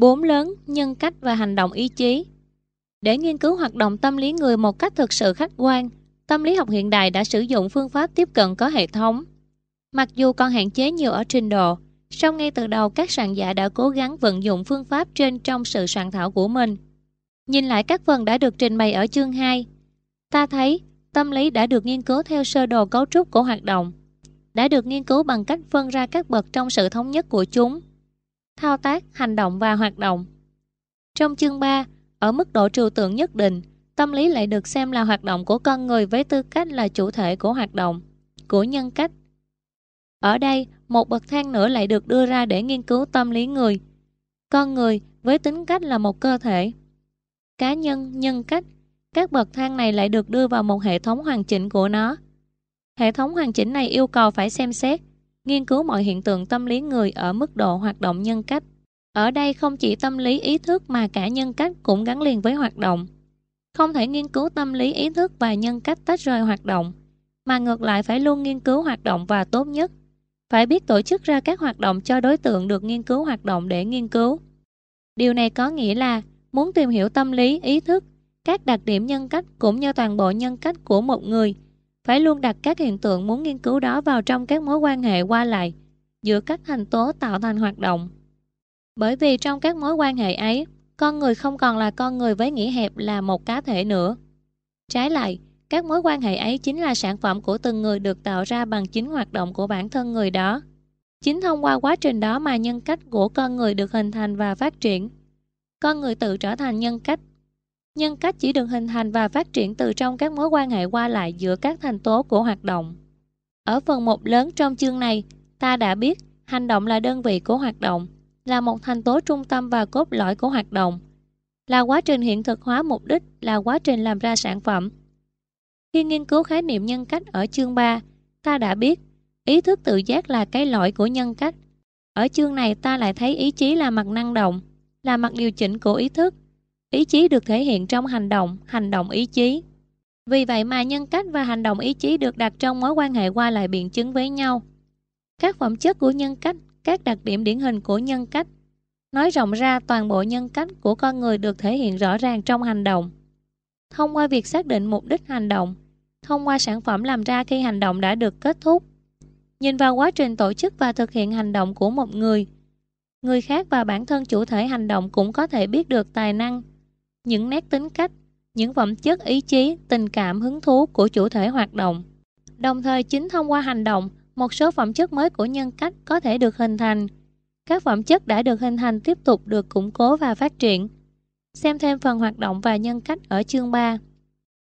4. Lớn, nhân cách và hành động ý chí. Để nghiên cứu hoạt động tâm lý người một cách thực sự khách quan, tâm lý học hiện đại đã sử dụng phương pháp tiếp cận có hệ thống. Mặc dù còn hạn chế nhiều ở trình độ, song ngay từ đầu các soạn giả đã cố gắng vận dụng phương pháp trên trong sự soạn thảo của mình. Nhìn lại các phần đã được trình bày ở chương 2, ta thấy tâm lý đã được nghiên cứu theo sơ đồ cấu trúc của hoạt động, đã được nghiên cứu bằng cách phân ra các bậc trong sự thống nhất của chúng: thao tác, hành động và hoạt động. Trong chương 3, ở mức độ trừu tượng nhất định, tâm lý lại được xem là hoạt động của con người với tư cách là chủ thể của hoạt động, của nhân cách. Ở đây, một bậc thang nữa lại được đưa ra để nghiên cứu tâm lý người. Con người với tính cách là một cơ thể, cá nhân, nhân cách. Các bậc thang này lại được đưa vào một hệ thống hoàn chỉnh của nó. Hệ thống hoàn chỉnh này yêu cầu phải xem xét, nghiên cứu mọi hiện tượng tâm lý người ở mức độ hoạt động nhân cách. Ở đây không chỉ tâm lý ý thức mà cả nhân cách cũng gắn liền với hoạt động. Không thể nghiên cứu tâm lý ý thức và nhân cách tách rời hoạt động, mà ngược lại phải luôn nghiên cứu hoạt động và tốt nhất phải biết tổ chức ra các hoạt động cho đối tượng được nghiên cứu hoạt động để nghiên cứu. Điều này có nghĩa là muốn tìm hiểu tâm lý ý thức, các đặc điểm nhân cách cũng như toàn bộ nhân cách của một người, phải luôn đặt các hiện tượng muốn nghiên cứu đó vào trong các mối quan hệ qua lại giữa các thành tố tạo thành hoạt động. Bởi vì trong các mối quan hệ ấy, con người không còn là con người với nghĩa hẹp là một cá thể nữa. Trái lại, các mối quan hệ ấy chính là sản phẩm của từng người được tạo ra bằng chính hoạt động của bản thân người đó. Chính thông qua quá trình đó mà nhân cách của con người được hình thành và phát triển. Con người tự trở thành nhân cách. Nhân cách chỉ được hình thành và phát triển từ trong các mối quan hệ qua lại giữa các thành tố của hoạt động. Ở phần 1 lớn trong chương này, ta đã biết hành động là đơn vị của hoạt động, là một thành tố trung tâm và cốt lõi của hoạt động, là quá trình hiện thực hóa mục đích, là quá trình làm ra sản phẩm. Khi nghiên cứu khái niệm nhân cách ở chương 3, ta đã biết ý thức tự giác là cái lõi của nhân cách. Ở chương này ta lại thấy ý chí là mặt năng động, là mặt điều chỉnh của ý thức. Ý chí được thể hiện trong hành động ý chí. Vì vậy mà nhân cách và hành động ý chí được đặt trong mối quan hệ qua lại biện chứng với nhau. Các phẩm chất của nhân cách, các đặc điểm điển hình của nhân cách. Nói rộng ra, toàn bộ nhân cách của con người được thể hiện rõ ràng trong hành động. Thông qua việc xác định mục đích hành động, thông qua sản phẩm làm ra khi hành động đã được kết thúc. Nhìn vào quá trình tổ chức và thực hiện hành động của một người, người khác và bản thân chủ thể hành động cũng có thể biết được tài năng, những nét tính cách, những phẩm chất ý chí, tình cảm, hứng thú của chủ thể hoạt động. Đồng thời chính thông qua hành động, một số phẩm chất mới của nhân cách có thể được hình thành. Các phẩm chất đã được hình thành tiếp tục được củng cố và phát triển. Xem thêm phần hoạt động và nhân cách ở chương 3.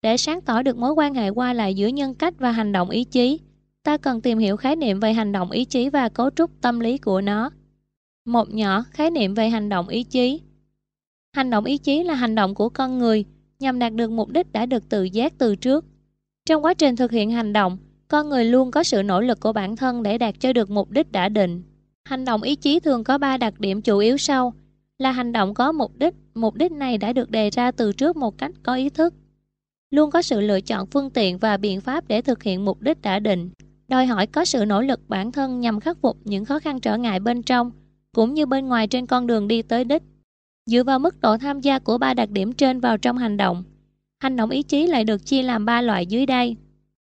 Để sáng tỏ được mối quan hệ qua lại giữa nhân cách và hành động ý chí, ta cần tìm hiểu khái niệm về hành động ý chí và cấu trúc tâm lý của nó. Một nhỏ, khái niệm về hành động ý chí. Hành động ý chí là hành động của con người nhằm đạt được mục đích đã được tự giác từ trước. Trong quá trình thực hiện hành động, con người luôn có sự nỗ lực của bản thân để đạt cho được mục đích đã định. Hành động ý chí thường có 3 đặc điểm chủ yếu sau là hành động có mục đích này đã được đề ra từ trước một cách có ý thức, luôn có sự lựa chọn phương tiện và biện pháp để thực hiện mục đích đã định, đòi hỏi có sự nỗ lực bản thân nhằm khắc phục những khó khăn trở ngại bên trong cũng như bên ngoài trên con đường đi tới đích. Dựa vào mức độ tham gia của 3 đặc điểm trên vào trong hành động ý chí lại được chia làm 3 loại dưới đây.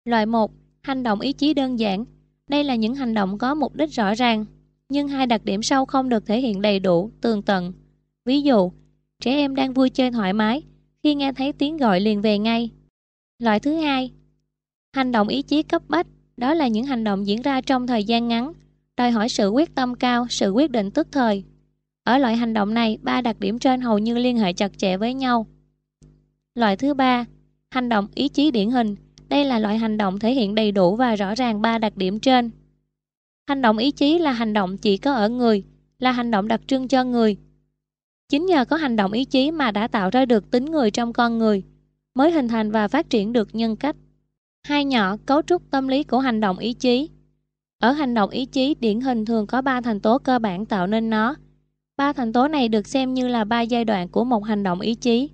Loại 1, hành động ý chí đơn giản. Đây là những hành động có mục đích rõ ràng, nhưng 2 đặc điểm sau không được thể hiện đầy đủ, tường tận. Ví dụ, trẻ em đang vui chơi thoải mái, khi nghe thấy tiếng gọi liền về ngay. Loại thứ 2, hành động ý chí cấp bách. Đó là những hành động diễn ra trong thời gian ngắn, đòi hỏi sự quyết tâm cao, sự quyết định tức thời. Ở loại hành động này, 3 đặc điểm trên hầu như liên hệ chặt chẽ với nhau. Loại thứ 3, hành động ý chí điển hình. Đây là loại hành động thể hiện đầy đủ và rõ ràng 3 đặc điểm trên. Hành động ý chí là hành động chỉ có ở người, là hành động đặc trưng cho người. Chính nhờ có hành động ý chí mà đã tạo ra được tính người trong con người, mới hình thành và phát triển được nhân cách. 2 nhỏ, cấu trúc tâm lý của hành động ý chí. Ở hành động ý chí điển hình thường có 3 thành tố cơ bản tạo nên nó. 3 thành tố này được xem như là 3 giai đoạn của một hành động ý chí.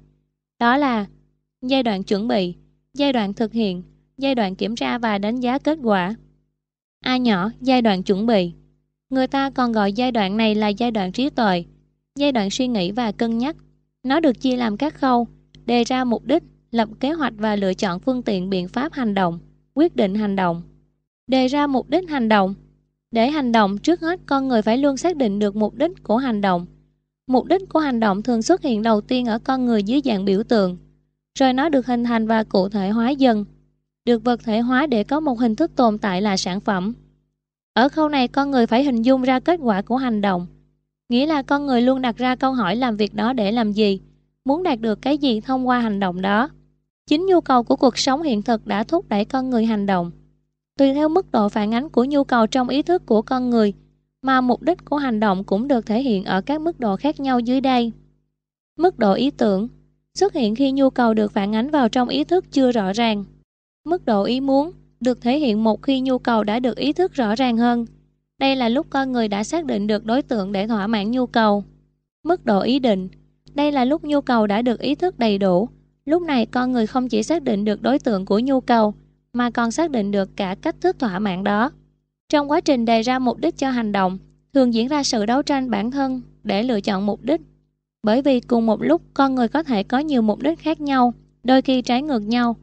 Đó là giai đoạn chuẩn bị, giai đoạn thực hiện, giai đoạn kiểm tra và đánh giá kết quả. A nhỏ, giai đoạn chuẩn bị. Người ta còn gọi giai đoạn này là giai đoạn trí tuệ. giai đoạn suy nghĩ và cân nhắc. Nó được chia làm các khâu: đề ra mục đích, lập kế hoạch và lựa chọn phương tiện biện pháp hành động, quyết định hành động. Đề ra mục đích hành động. Để hành động, trước hết con người phải luôn xác định được mục đích của hành động. Mục đích của hành động thường xuất hiện đầu tiên ở con người dưới dạng biểu tượng, rồi nó được hình thành và cụ thể hóa dần, được vật thể hóa để có một hình thức tồn tại là sản phẩm. Ở khâu này, con người phải hình dung ra kết quả của hành động, nghĩa là con người luôn đặt ra câu hỏi làm việc đó để làm gì, muốn đạt được cái gì thông qua hành động đó. Chính nhu cầu của cuộc sống hiện thực đã thúc đẩy con người hành động. Tùy theo mức độ phản ánh của nhu cầu trong ý thức của con người, mà mục đích của hành động cũng được thể hiện ở các mức độ khác nhau dưới đây. Mức độ ý tưởng xuất hiện khi nhu cầu được phản ánh vào trong ý thức chưa rõ ràng. Mức độ ý muốn được thể hiện một khi nhu cầu đã được ý thức rõ ràng hơn. Đây là lúc con người đã xác định được đối tượng để thỏa mãn nhu cầu. Mức độ ý định, đây là lúc nhu cầu đã được ý thức đầy đủ. Lúc này con người không chỉ xác định được đối tượng của nhu cầu, mà còn xác định được cả cách thức thỏa mãn đó. Trong quá trình đề ra mục đích cho hành động, thường diễn ra sự đấu tranh bản thân để lựa chọn mục đích. Bởi vì cùng một lúc con người có thể có nhiều mục đích khác nhau, đôi khi trái ngược nhau.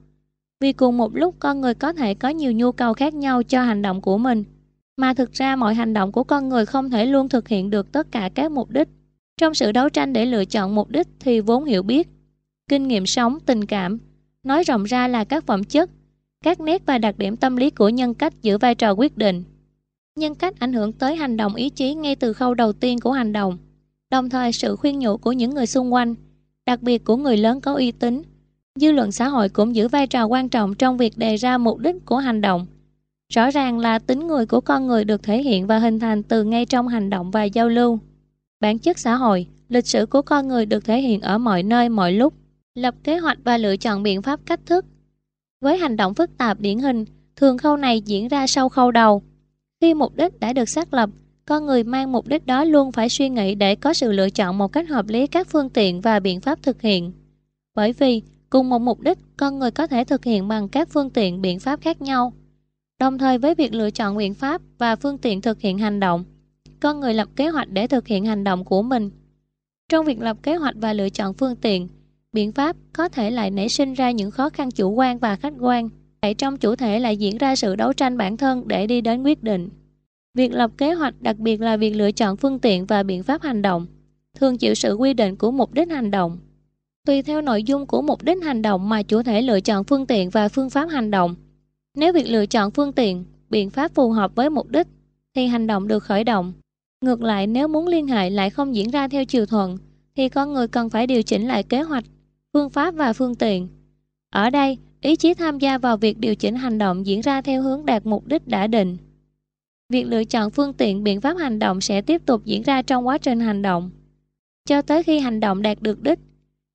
Vì cùng một lúc con người có thể có nhiều nhu cầu khác nhau cho hành động của mình, mà thực ra mọi hành động của con người không thể luôn thực hiện được tất cả các mục đích. Trong sự đấu tranh để lựa chọn mục đích thì vốn hiểu biết, kinh nghiệm sống, tình cảm, nói rộng ra là các phẩm chất, các nét và đặc điểm tâm lý của nhân cách giữ vai trò quyết định. Nhân cách ảnh hưởng tới hành động ý chí ngay từ khâu đầu tiên của hành động. Đồng thời sự khuyên nhủ của những người xung quanh, đặc biệt của người lớn có uy tín, dư luận xã hội cũng giữ vai trò quan trọng trong việc đề ra mục đích của hành động. Rõ ràng là tính người của con người được thể hiện và hình thành từ ngay trong hành động và giao lưu. Bản chất xã hội, lịch sử của con người được thể hiện ở mọi nơi, mọi lúc. Lập kế hoạch và lựa chọn biện pháp cách thức. Với hành động phức tạp điển hình, thường khâu này diễn ra sau khâu đầu. Khi mục đích đã được xác lập, con người mang mục đích đó luôn phải suy nghĩ để có sự lựa chọn một cách hợp lý các phương tiện và biện pháp thực hiện. Bởi vì, cùng một mục đích, con người có thể thực hiện bằng các phương tiện biện pháp khác nhau. Đồng thời với việc lựa chọn biện pháp và phương tiện thực hiện hành động, con người lập kế hoạch để thực hiện hành động của mình. Trong việc lập kế hoạch và lựa chọn phương tiện, biện pháp có thể lại nảy sinh ra những khó khăn chủ quan và khách quan. Tại trong chủ thể lại diễn ra sự đấu tranh bản thân để đi đến quyết định. Việc lập kế hoạch, đặc biệt là việc lựa chọn phương tiện và biện pháp hành động, thường chịu sự quy định của mục đích hành động. Tùy theo nội dung của mục đích hành động mà chủ thể lựa chọn phương tiện và phương pháp hành động. Nếu việc lựa chọn phương tiện, biện pháp phù hợp với mục đích, thì hành động được khởi động. Ngược lại, nếu muốn liên hệ lại không diễn ra theo chiều thuận, thì con người cần phải điều chỉnh lại kế hoạch, phương pháp và phương tiện. Ở đây, ý chí tham gia vào việc điều chỉnh hành động diễn ra theo hướng đạt mục đích đã định. Việc lựa chọn phương tiện biện pháp hành động sẽ tiếp tục diễn ra trong quá trình hành động, cho tới khi hành động đạt được đích.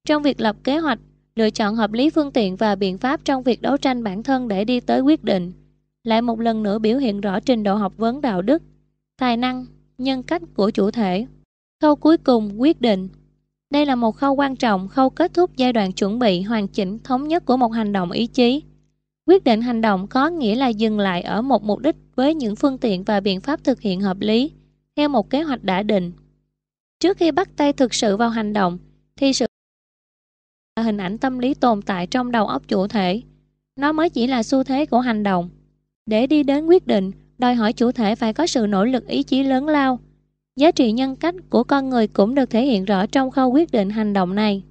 Trong việc lập kế hoạch, lựa chọn hợp lý phương tiện và biện pháp trong việc đấu tranh bản thân để đi tới quyết định, lại một lần nữa biểu hiện rõ trình độ học vấn đạo đức, tài năng, nhân cách của chủ thể. Khâu cuối cùng, quyết định. Đây là một khâu quan trọng, khâu kết thúc giai đoạn chuẩn bị, hoàn chỉnh, thống nhất của một hành động ý chí. Quyết định hành động có nghĩa là dừng lại ở một mục đích với những phương tiện và biện pháp thực hiện hợp lý, theo một kế hoạch đã định. Trước khi bắt tay thực sự vào hành động, thì sự là hình ảnh tâm lý tồn tại trong đầu óc chủ thể. Nó mới chỉ là xu thế của hành động. Để đi đến quyết định, đòi hỏi chủ thể phải có sự nỗ lực ý chí lớn lao. Giá trị nhân cách của con người cũng được thể hiện rõ trong khâu quyết định hành động này.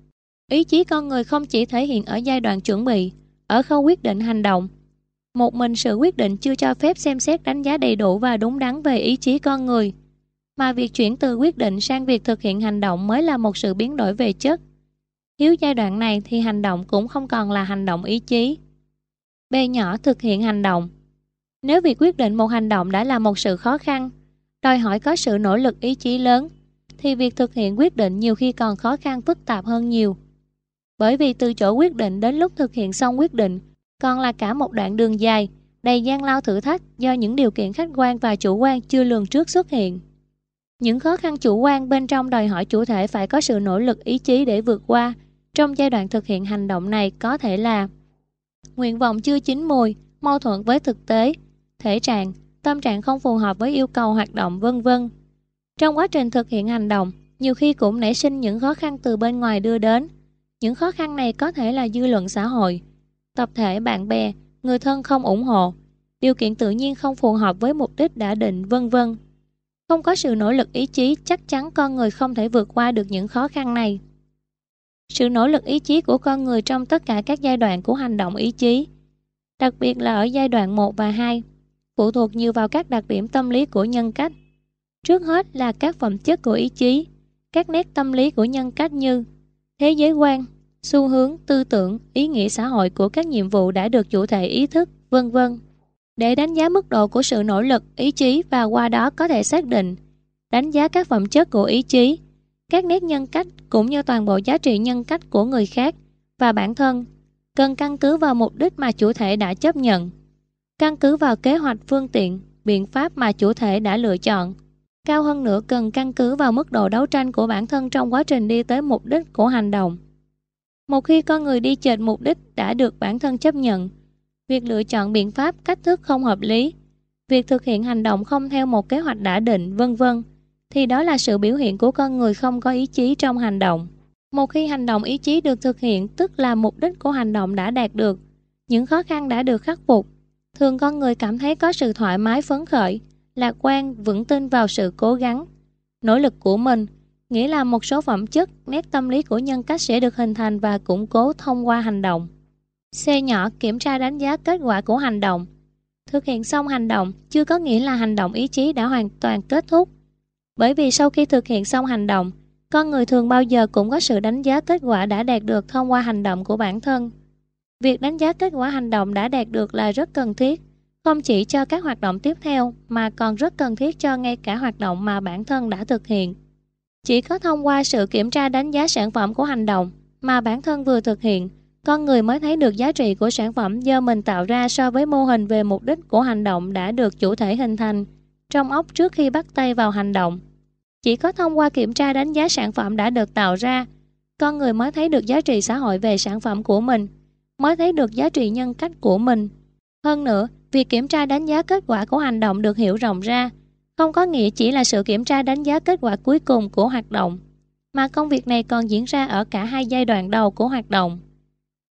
Ý chí con người không chỉ thể hiện ở giai đoạn chuẩn bị, ở khâu quyết định hành động. Một mình sự quyết định chưa cho phép xem xét đánh giá đầy đủ và đúng đắn về ý chí con người, mà việc chuyển từ quyết định sang việc thực hiện hành động mới là một sự biến đổi về chất. Thiếu giai đoạn này thì hành động cũng không còn là hành động ý chí. B nhỏ, thực hiện hành động. Nếu việc quyết định một hành động đã là một sự khó khăn, đòi hỏi có sự nỗ lực ý chí lớn, thì việc thực hiện quyết định nhiều khi còn khó khăn phức tạp hơn nhiều. Bởi vì từ chỗ quyết định đến lúc thực hiện xong quyết định còn là cả một đoạn đường dài, đầy gian lao thử thách do những điều kiện khách quan và chủ quan chưa lường trước xuất hiện. Những khó khăn chủ quan bên trong đòi hỏi chủ thể phải có sự nỗ lực ý chí để vượt qua. Trong giai đoạn thực hiện hành động này có thể là nguyện vọng chưa chín mùi, mâu thuẫn với thực tế, thể trạng, tâm trạng không phù hợp với yêu cầu hoạt động, vân vân. Trong quá trình thực hiện hành động, nhiều khi cũng nảy sinh những khó khăn từ bên ngoài đưa đến. Những khó khăn này có thể là dư luận xã hội, tập thể bạn bè, người thân không ủng hộ, điều kiện tự nhiên không phù hợp với mục đích đã định, v.v. Không có sự nỗ lực ý chí, chắc chắn con người không thể vượt qua được những khó khăn này. Sự nỗ lực ý chí của con người trong tất cả các giai đoạn của hành động ý chí, đặc biệt là ở giai đoạn 1 và 2, phụ thuộc nhiều vào các đặc điểm tâm lý của nhân cách. Trước hết là các phẩm chất của ý chí, các nét tâm lý của nhân cách như thế giới quan, xu hướng, tư tưởng, ý nghĩa xã hội của các nhiệm vụ đã được chủ thể ý thức, v.v. Để đánh giá mức độ của sự nỗ lực, ý chí và qua đó có thể xác định, đánh giá các phẩm chất của ý chí, các nét nhân cách cũng như toàn bộ giá trị nhân cách của người khác và bản thân, cần căn cứ vào mục đích mà chủ thể đã chấp nhận, căn cứ vào kế hoạch, phương tiện, biện pháp mà chủ thể đã lựa chọn. Cao hơn nữa cần căn cứ vào mức độ đấu tranh của bản thân trong quá trình đi tới mục đích của hành động. Một khi con người đi chệch mục đích đã được bản thân chấp nhận, việc lựa chọn biện pháp, cách thức không hợp lý, việc thực hiện hành động không theo một kế hoạch đã định, v.v. thì đó là sự biểu hiện của con người không có ý chí trong hành động. Một khi hành động ý chí được thực hiện, tức là mục đích của hành động đã đạt được, những khó khăn đã được khắc phục, thường con người cảm thấy có sự thoải mái, phấn khởi, lạc quan, vững tin vào sự cố gắng, nỗ lực của mình, nghĩa là một số phẩm chất, nét tâm lý của nhân cách sẽ được hình thành và củng cố thông qua hành động. C. Kiểm tra đánh giá kết quả của hành động. Thực hiện xong hành động chưa có nghĩa là hành động ý chí đã hoàn toàn kết thúc. Bởi vì sau khi thực hiện xong hành động, con người thường bao giờ cũng có sự đánh giá kết quả đã đạt được thông qua hành động của bản thân. Việc đánh giá kết quả hành động đã đạt được là rất cần thiết, không chỉ cho các hoạt động tiếp theo mà còn rất cần thiết cho ngay cả hoạt động mà bản thân đã thực hiện. Chỉ có thông qua sự kiểm tra đánh giá sản phẩm của hành động mà bản thân vừa thực hiện, con người mới thấy được giá trị của sản phẩm do mình tạo ra so với mô hình về mục đích của hành động đã được chủ thể hình thành trong óc trước khi bắt tay vào hành động. Chỉ có thông qua kiểm tra đánh giá sản phẩm đã được tạo ra, con người mới thấy được giá trị xã hội về sản phẩm của mình, mới thấy được giá trị nhân cách của mình. Hơn nữa, việc kiểm tra đánh giá kết quả của hành động được hiểu rộng ra, không có nghĩa chỉ là sự kiểm tra đánh giá kết quả cuối cùng của hoạt động, mà công việc này còn diễn ra ở cả hai giai đoạn đầu của hoạt động.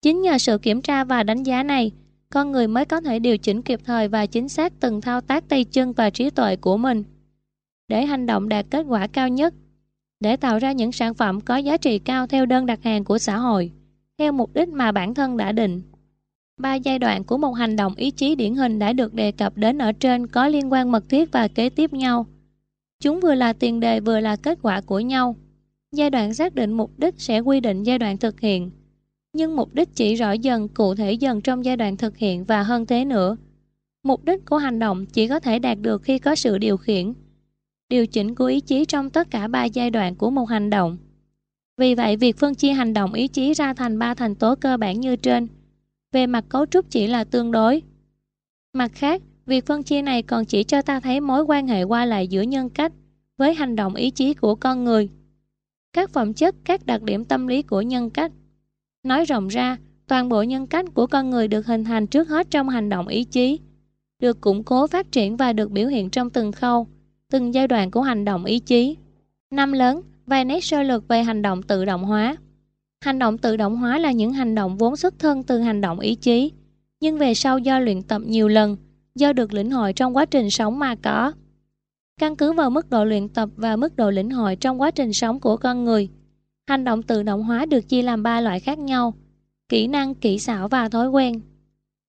Chính nhờ sự kiểm tra và đánh giá này, con người mới có thể điều chỉnh kịp thời và chính xác từng thao tác tay chân và trí tuệ của mình để hành động đạt kết quả cao nhất, để tạo ra những sản phẩm có giá trị cao theo đơn đặt hàng của xã hội, theo mục đích mà bản thân đã định. Ba giai đoạn của một hành động ý chí điển hình đã được đề cập đến ở trên có liên quan mật thiết và kế tiếp nhau. Chúng vừa là tiền đề vừa là kết quả của nhau. Giai đoạn xác định mục đích sẽ quy định giai đoạn thực hiện, nhưng mục đích chỉ rõ dần, cụ thể dần trong giai đoạn thực hiện và hơn thế nữa. Mục đích của hành động chỉ có thể đạt được khi có sự điều khiển, điều chỉnh của ý chí trong tất cả ba giai đoạn của một hành động. Vì vậy, việc phân chia hành động ý chí ra thành ba thành tố cơ bản như trên, về mặt cấu trúc chỉ là tương đối. Mặt khác, việc phân chia này còn chỉ cho ta thấy mối quan hệ qua lại giữa nhân cách với hành động ý chí của con người, các phẩm chất, các đặc điểm tâm lý của nhân cách. Nói rộng ra, toàn bộ nhân cách của con người được hình thành trước hết trong hành động ý chí, được củng cố, phát triển và được biểu hiện trong từng khâu, từng giai đoạn của hành động ý chí. 5. Lớn, vài nét sơ lược về hành động tự động hóa. Hành động tự động hóa là những hành động vốn xuất thân từ hành động ý chí, nhưng về sau do luyện tập nhiều lần, do được lĩnh hội trong quá trình sống mà có. Căn cứ vào mức độ luyện tập và mức độ lĩnh hội trong quá trình sống của con người, hành động tự động hóa được chia làm 3 loại khác nhau: kỹ năng, kỹ xảo và thói quen.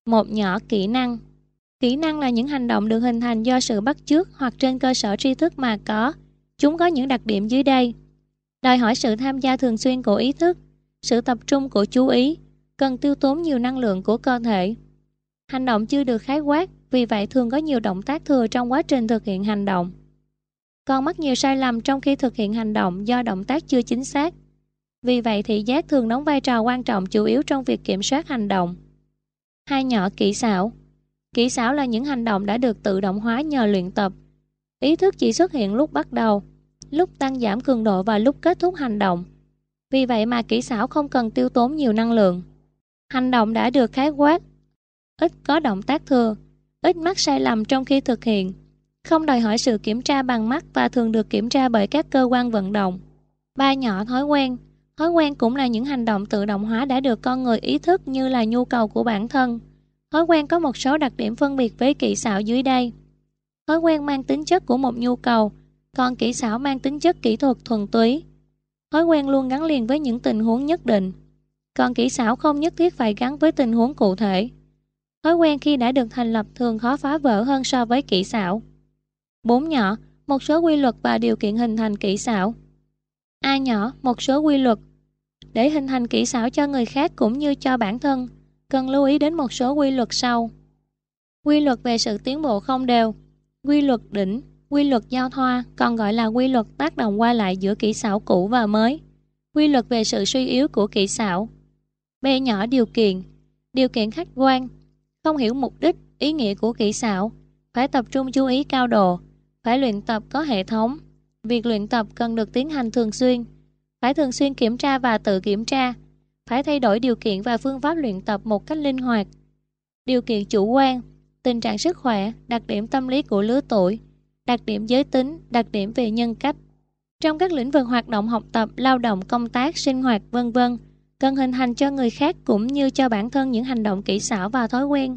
1. Kỹ năng. Kỹ năng là những hành động được hình thành do sự bắt chước hoặc trên cơ sở tri thức mà có. Chúng có những đặc điểm dưới đây: đòi hỏi sự tham gia thường xuyên của ý thức, sự tập trung của chú ý, cần tiêu tốn nhiều năng lượng của cơ thể. Hành động chưa được khái quát, vì vậy thường có nhiều động tác thừa trong quá trình thực hiện hành động. Còn mắc nhiều sai lầm trong khi thực hiện hành động do động tác chưa chính xác. Vì vậy thị giác thường đóng vai trò quan trọng chủ yếu trong việc kiểm soát hành động. 2. Kỹ xảo. Kỹ xảo là những hành động đã được tự động hóa nhờ luyện tập. Ý thức chỉ xuất hiện lúc bắt đầu, lúc tăng giảm cường độ và lúc kết thúc hành động. Vì vậy mà kỹ xảo không cần tiêu tốn nhiều năng lượng. Hành động đã được khái quát, ít có động tác thừa, ít mắc sai lầm trong khi thực hiện, không đòi hỏi sự kiểm tra bằng mắt và thường được kiểm tra bởi các cơ quan vận động. Ba nhỏ thói quen. Thói quen cũng là những hành động tự động hóa đã được con người ý thức như là nhu cầu của bản thân. Thói quen có một số đặc điểm phân biệt với kỹ xảo dưới đây. Thói quen mang tính chất của một nhu cầu, còn kỹ xảo mang tính chất kỹ thuật thuần túy. Thói quen luôn gắn liền với những tình huống nhất định, còn kỹ xảo không nhất thiết phải gắn với tình huống cụ thể. Thói quen khi đã được thành lập thường khó phá vỡ hơn so với kỹ xảo. 4 nhỏ, một số quy luật và điều kiện hình thành kỹ xảo. A nhỏ, một số quy luật. Để hình thành kỹ xảo cho người khác cũng như cho bản thân, cần lưu ý đến một số quy luật sau. Quy luật về sự tiến bộ không đều, quy luật đỉnh, quy luật giao thoa, còn gọi là quy luật tác động qua lại giữa kỹ xảo cũ và mới. Quy luật về sự suy yếu của kỹ xảo. B nhỏ, điều kiện. Điều kiện khách quan. Không hiểu mục đích, ý nghĩa của kỹ xảo. Phải tập trung chú ý cao độ. Phải luyện tập có hệ thống. Việc luyện tập cần được tiến hành thường xuyên. Phải thường xuyên kiểm tra và tự kiểm tra. Phải thay đổi điều kiện và phương pháp luyện tập một cách linh hoạt. Điều kiện chủ quan. Tình trạng sức khỏe, đặc điểm tâm lý của lứa tuổi, đặc điểm giới tính, đặc điểm về nhân cách. Trong các lĩnh vực hoạt động học tập, lao động, công tác, sinh hoạt, v.v., cần hình thành cho người khác cũng như cho bản thân những hành động kỹ xảo và thói quen,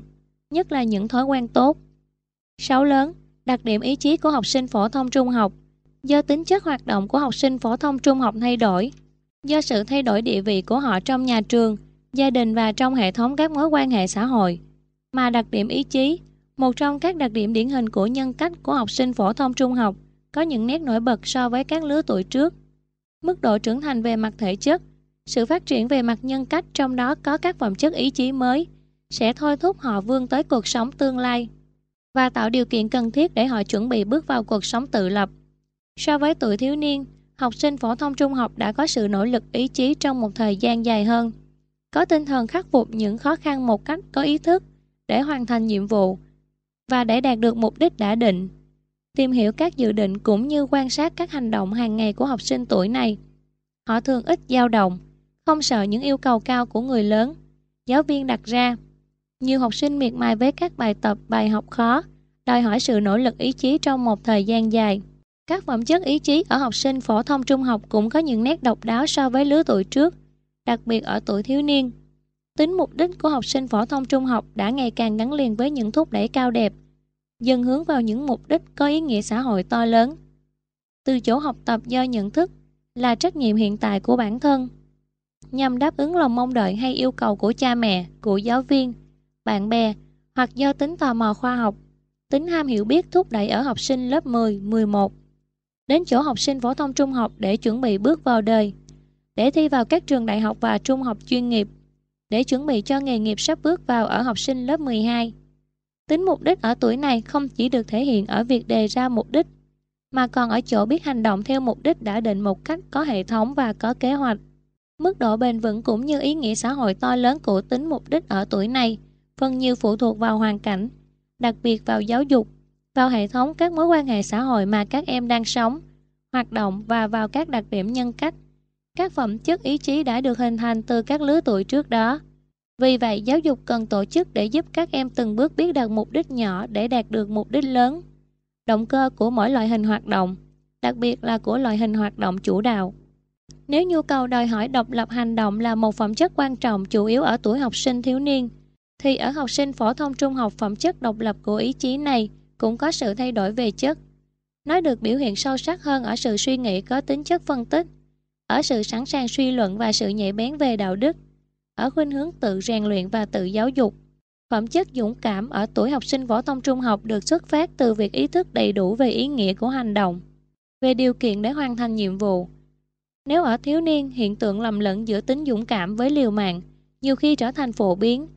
nhất là những thói quen tốt. 6 lớn, đặc điểm ý chí của học sinh phổ thông trung học. Do tính chất hoạt động của học sinh phổ thông trung học thay đổi, do sự thay đổi địa vị của họ trong nhà trường, gia đình và trong hệ thống các mối quan hệ xã hội, mà đặc điểm ý chí, một trong các đặc điểm điển hình của nhân cách của học sinh phổ thông trung học, có những nét nổi bật so với các lứa tuổi trước. Mức độ trưởng thành về mặt thể chất, sự phát triển về mặt nhân cách, trong đó có các phẩm chất ý chí mới, sẽ thôi thúc họ vươn tới cuộc sống tương lai và tạo điều kiện cần thiết để họ chuẩn bị bước vào cuộc sống tự lập. So với tuổi thiếu niên, học sinh phổ thông trung học đã có sự nỗ lực ý chí trong một thời gian dài hơn, có tinh thần khắc phục những khó khăn một cách có ý thức để hoàn thành nhiệm vụ và để đạt được mục đích đã định. Tìm hiểu các dự định cũng như quan sát các hành động hàng ngày của học sinh tuổi này. Họ thường ít dao động, không sợ những yêu cầu cao của người lớn, giáo viên đặt ra. Nhiều học sinh miệt mài với các bài tập, bài học khó, đòi hỏi sự nỗ lực ý chí trong một thời gian dài. Các phẩm chất ý chí ở học sinh phổ thông trung học cũng có những nét độc đáo so với lứa tuổi trước, đặc biệt ở tuổi thiếu niên. Tính mục đích của học sinh phổ thông trung học đã ngày càng gắn liền với những thúc đẩy cao đẹp, dần hướng vào những mục đích có ý nghĩa xã hội to lớn. Từ chỗ học tập do nhận thức là trách nhiệm hiện tại của bản thân, nhằm đáp ứng lòng mong đợi hay yêu cầu của cha mẹ, của giáo viên, bạn bè, hoặc do tính tò mò khoa học, tính ham hiểu biết thúc đẩy ở học sinh lớp 10, 11. Đến chỗ học sinh phổ thông trung học để chuẩn bị bước vào đời, để thi vào các trường đại học và trung học chuyên nghiệp, để chuẩn bị cho nghề nghiệp sắp bước vào ở học sinh lớp 12. Tính mục đích ở tuổi này không chỉ được thể hiện ở việc đề ra mục đích, mà còn ở chỗ biết hành động theo mục đích đã định một cách có hệ thống và có kế hoạch. Mức độ bền vững cũng như ý nghĩa xã hội to lớn của tính mục đích ở tuổi này phần nhiều phụ thuộc vào hoàn cảnh, đặc biệt vào giáo dục, vào hệ thống các mối quan hệ xã hội mà các em đang sống, hoạt động và vào các đặc điểm nhân cách. Các phẩm chất ý chí đã được hình thành từ các lứa tuổi trước đó. Vì vậy, giáo dục cần tổ chức để giúp các em từng bước biết đặt mục đích nhỏ để đạt được mục đích lớn. Động cơ của mỗi loại hình hoạt động, đặc biệt là của loại hình hoạt động chủ đạo. Nếu nhu cầu đòi hỏi độc lập hành động là một phẩm chất quan trọng chủ yếu ở tuổi học sinh thiếu niên, thì ở học sinh phổ thông trung học phẩm chất độc lập của ý chí này cũng có sự thay đổi về chất. Nó được biểu hiện sâu sắc hơn ở sự suy nghĩ có tính chất phân tích, ở sự sẵn sàng suy luận và sự nhạy bén về đạo đức, ở khuynh hướng tự rèn luyện và tự giáo dục. Phẩm chất dũng cảm ở tuổi học sinh phổ thông trung học được xuất phát từ việc ý thức đầy đủ về ý nghĩa của hành động, về điều kiện để hoàn thành nhiệm vụ. Nếu ở thiếu niên, hiện tượng lầm lẫn giữa tính dũng cảm với liều mạng nhiều khi trở thành phổ biến,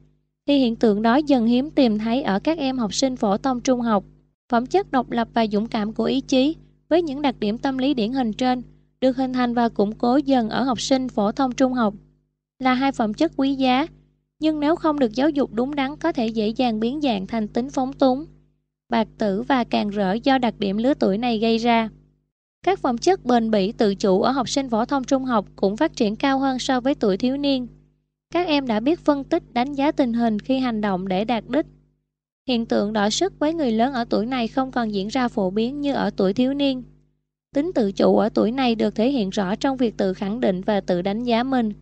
thì hiện tượng đó dần hiếm tìm thấy ở các em học sinh phổ thông trung học. Phẩm chất độc lập và dũng cảm của ý chí với những đặc điểm tâm lý điển hình trên được hình thành và củng cố dần ở học sinh phổ thông trung học là hai phẩm chất quý giá, nhưng nếu không được giáo dục đúng đắn có thể dễ dàng biến dạng thành tính phóng túng, bạc tử và càng rỡ do đặc điểm lứa tuổi này gây ra. Các phẩm chất bền bỉ tự chủ ở học sinh phổ thông trung học cũng phát triển cao hơn so với tuổi thiếu niên. Các em đã biết phân tích, đánh giá tình hình khi hành động để đạt đích. Hiện tượng đọ sức với người lớn ở tuổi này không còn diễn ra phổ biến như ở tuổi thiếu niên. Tính tự chủ ở tuổi này được thể hiện rõ trong việc tự khẳng định và tự đánh giá mình.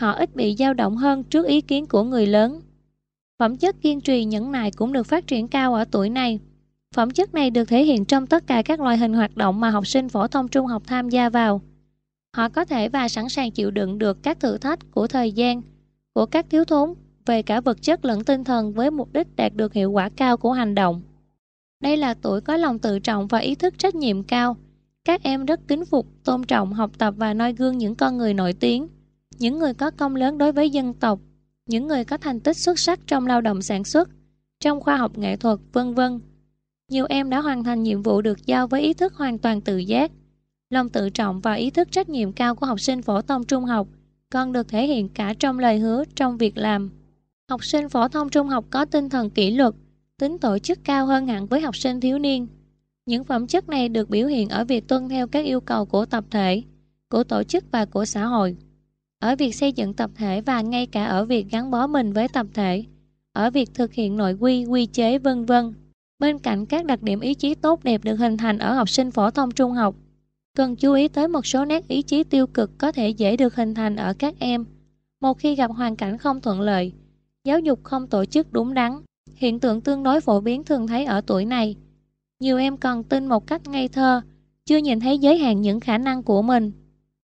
Họ ít bị dao động hơn trước ý kiến của người lớn. Phẩm chất kiên trì nhẫn nại cũng được phát triển cao ở tuổi này. Phẩm chất này được thể hiện trong tất cả các loại hình hoạt động mà học sinh phổ thông trung học tham gia vào. Họ có thể và sẵn sàng chịu đựng được các thử thách của thời gian, của các thiếu thốn, về cả vật chất lẫn tinh thần với mục đích đạt được hiệu quả cao của hành động. Đây là tuổi có lòng tự trọng và ý thức trách nhiệm cao. Các em rất kính phục, tôn trọng, học tập và noi gương những con người nổi tiếng, những người có công lớn đối với dân tộc, những người có thành tích xuất sắc trong lao động sản xuất, trong khoa học nghệ thuật, v.v. Nhiều em đã hoàn thành nhiệm vụ được giao với ý thức hoàn toàn tự giác. Lòng tự trọng và ý thức trách nhiệm cao của học sinh phổ thông trung học còn được thể hiện cả trong lời hứa, trong việc làm. Học sinh phổ thông trung học có tinh thần kỷ luật, tính tổ chức cao hơn hẳn với học sinh thiếu niên. Những phẩm chất này được biểu hiện ở việc tuân theo các yêu cầu của tập thể, của tổ chức và của xã hội, ở việc xây dựng tập thể và ngay cả ở việc gắn bó mình với tập thể, ở việc thực hiện nội quy, quy chế, v.v. Bên cạnh các đặc điểm ý chí tốt đẹp được hình thành ở học sinh phổ thông trung học, cần chú ý tới một số nét ý chí tiêu cực có thể dễ được hình thành ở các em. Một khi gặp hoàn cảnh không thuận lợi, giáo dục không tổ chức đúng đắn, hiện tượng tương đối phổ biến thường thấy ở tuổi này. Nhiều em còn tin một cách ngây thơ, chưa nhìn thấy giới hạn những khả năng của mình.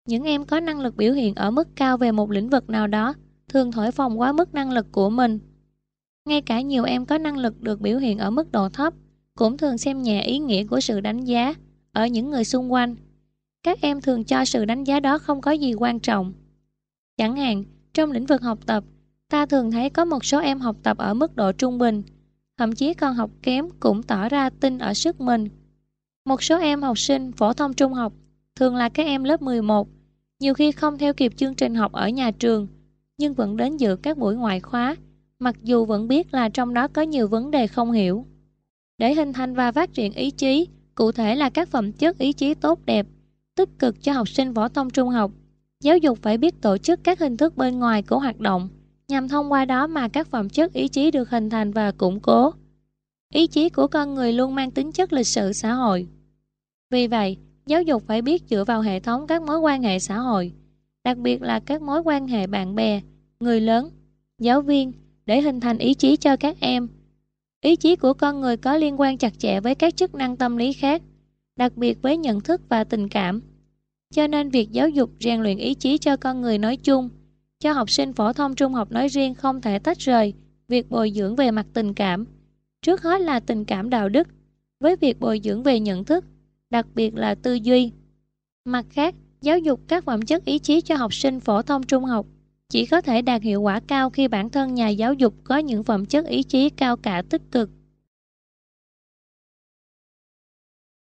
Những em có năng lực biểu hiện ở mức cao về một lĩnh vực nào đó, thường thổi phồng quá mức năng lực của mình. Ngay cả nhiều em có năng lực được biểu hiện ở mức độ thấp, cũng thường xem nhẹ ý nghĩa của sự đánh giá ở những người xung quanh. Các em thường cho sự đánh giá đó không có gì quan trọng. Chẳng hạn, trong lĩnh vực học tập, ta thường thấy có một số em học tập ở mức độ trung bình, thậm chí còn học kém cũng tỏ ra tin ở sức mình. Một số em học sinh phổ thông trung học, thường là các em lớp 11, nhiều khi không theo kịp chương trình học ở nhà trường, nhưng vẫn đến dự các buổi ngoại khóa, mặc dù vẫn biết là trong đó có nhiều vấn đề không hiểu. Để hình thành và phát triển ý chí, cụ thể là các phẩm chất ý chí tốt đẹp, tích cực cho học sinh phổ thông trung học, giáo dục phải biết tổ chức các hình thức bên ngoài của hoạt động, nhằm thông qua đó mà các phẩm chất ý chí được hình thành và củng cố. Ý chí của con người luôn mang tính chất lịch sự xã hội. Vì vậy, giáo dục phải biết dựa vào hệ thống các mối quan hệ xã hội, đặc biệt là các mối quan hệ bạn bè, người lớn, giáo viên, để hình thành ý chí cho các em. Ý chí của con người có liên quan chặt chẽ với các chức năng tâm lý khác, đặc biệt với nhận thức và tình cảm. Cho nên việc giáo dục rèn luyện ý chí cho con người nói chung, cho học sinh phổ thông trung học nói riêng không thể tách rời việc bồi dưỡng về mặt tình cảm. Trước hết là tình cảm đạo đức, với việc bồi dưỡng về nhận thức, đặc biệt là tư duy. Mặt khác, giáo dục các phẩm chất ý chí cho học sinh phổ thông trung học chỉ có thể đạt hiệu quả cao khi bản thân nhà giáo dục có những phẩm chất ý chí cao cả tích cực.